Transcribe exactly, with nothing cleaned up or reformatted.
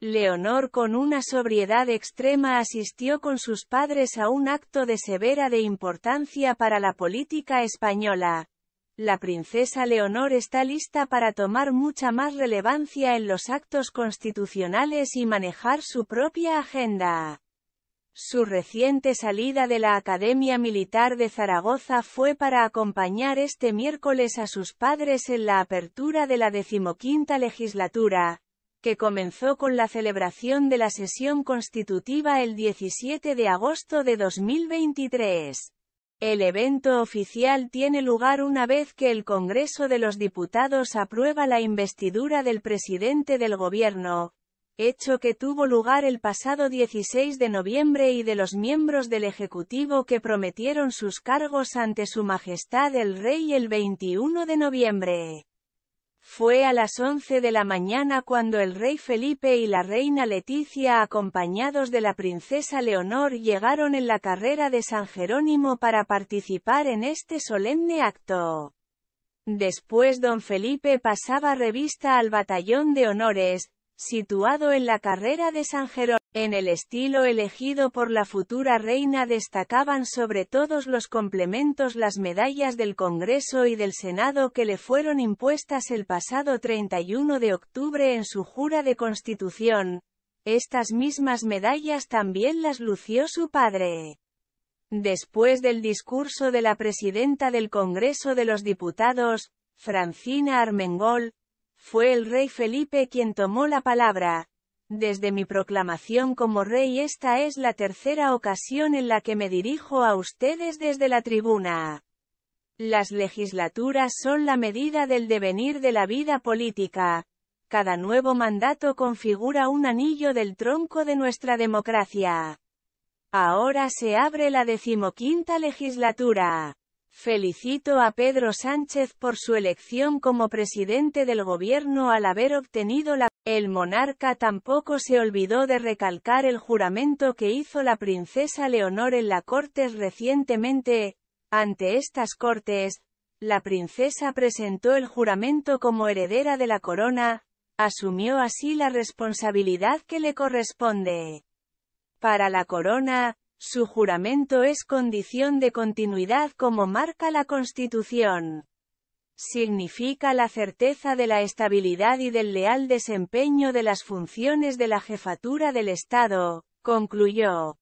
Leonor con una sobriedad extrema asistió con sus padres a un acto de severa de importancia para la política española. La princesa Leonor está lista para tomar mucha más relevancia en los actos constitucionales y manejar su propia agenda. Su reciente salida de la Academia Militar de Zaragoza fue para acompañar este miércoles a sus padres en la apertura de la decimoquinta legislatura, que comenzó con la celebración de la sesión constitutiva el diecisiete de agosto de dos mil veintitrés. El evento oficial tiene lugar una vez que el Congreso de los Diputados aprueba la investidura del presidente del Gobierno, hecho que tuvo lugar el pasado dieciséis de noviembre, y de los miembros del Ejecutivo que prometieron sus cargos ante Su Majestad el Rey el veintiuno de noviembre. Fue a las once de la mañana cuando el rey Felipe y la reina Letizia, acompañados de la princesa Leonor, llegaron en la Carrera de San Jerónimo para participar en este solemne acto. Después don Felipe pasaba revista al batallón de honores, situado en la Carrera de San Jerónimo. En el estilo elegido por la futura reina destacaban sobre todos los complementos las medallas del Congreso y del Senado que le fueron impuestas el pasado treinta y uno de octubre en su jura de Constitución. Estas mismas medallas también las lució su padre. Después del discurso de la presidenta del Congreso de los Diputados, Francina Armengol, fue el rey Felipe quien tomó la palabra. Desde mi proclamación como rey, esta es la tercera ocasión en la que me dirijo a ustedes desde la tribuna. Las legislaturas son la medida del devenir de la vida política. Cada nuevo mandato configura un anillo del tronco de nuestra democracia. Ahora se abre la decimoquinta legislatura. Felicito a Pedro Sánchez por su elección como presidente del Gobierno al haber obtenido la... El monarca tampoco se olvidó de recalcar el juramento que hizo la princesa Leonor en las Cortes recientemente. Ante estas Cortes, la princesa presentó el juramento como heredera de la corona, asumió así la responsabilidad que le corresponde. Para la corona, su juramento es condición de continuidad como marca la Constitución. Significa la certeza de la estabilidad y del leal desempeño de las funciones de la jefatura del Estado, concluyó.